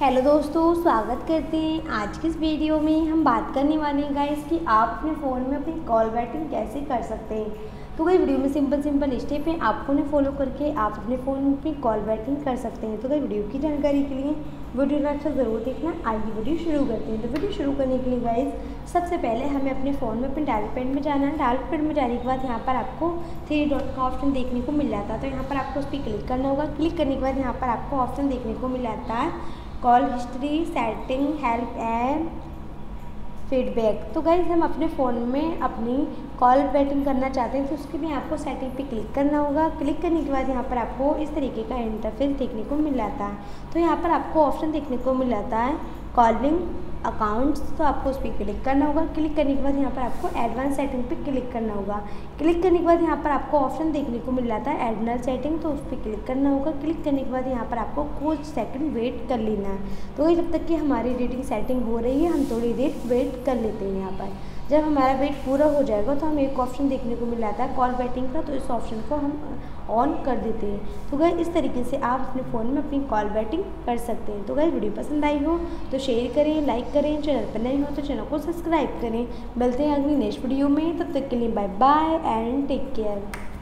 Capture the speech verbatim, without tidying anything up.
Hello दोस्तों, स्वागत करते हैं। आज के इस वीडियो में हम बात करने वाले हैं गाइस कि आप अपने फ़ोन में अपनी कॉल बैटिंग कैसे कर सकते हैं। तो गाइस वीडियो में सिंपल सिंपल स्टेप है, आपको उन्हें फॉलो करके आप अपने फ़ोन में अपनी कॉल बैटिंग कर सकते हैं। तो गाइस वीडियो की जानकारी के लिए वीडियो को अच्छा ज़रूर देखना। आइए वीडियो शुरू करते हैं। तो वीडियो शुरू करने के लिए गाइस सबसे पहले हमें अपने फ़ोन में अपने डायल पैड में जाना है। डायल पैड में जाने के बाद यहाँ पर आपको थ्री डॉट का ऑप्शन देखने को मिल जाता है, तो यहाँ पर आपको उस पर क्लिक करना होगा। क्लिक करने के बाद यहाँ पर आपको ऑप्शन देखने को मिल जाता है call history, setting, help and feedback. तो गाइस हम अपने फ़ोन में अपनी कॉल बैटिंग करना चाहते हैं तो उसके लिए आपको सेटिंग पे क्लिक करना होगा। क्लिक करने के बाद यहाँ पर आपको इस तरीके का इंटरफेस देखने को मिल जाता है, तो यहाँ पर आपको ऑप्शन देखने को मिल जाता है कॉलिंग अकाउंट्स, तो आपको उस पर क्लिक करना होगा। क्लिक करने के बाद यहाँ पर आपको एडवांस सेटिंग पे क्लिक करना होगा। क्लिक करने के बाद यहाँ पर आपको ऑप्शन देखने को मिल जाता है एडवांस सेटिंग, तो उस पर क्लिक करना होगा। क्लिक करने के बाद यहाँ पर आपको कुछ सेकंड वेट कर लेना है। तो जब तक कि हमारी एडिटिंग सेटिंग हो रही है हम थोड़ी देर वेट कर लेते हैं। यहाँ पर जब हमारा वेट पूरा हो जाएगा तो हमें एक ऑप्शन देखने को मिल जाता है कॉल बैटिंग का, तो इस ऑप्शन को हम ऑन कर देते हैं। तो गाइस इस तरीके से आप अपने फ़ोन में अपनी कॉल बैटिंग कर सकते हैं। तो गाइस वीडियो पसंद आई हो तो शेयर करें, लाइक करें, चैनल पर नए हो तो चैनल को सब्सक्राइब करें। मिलते हैं अगली नेक्स्ट वीडियो में, तब तक के लिए bye bye and take care.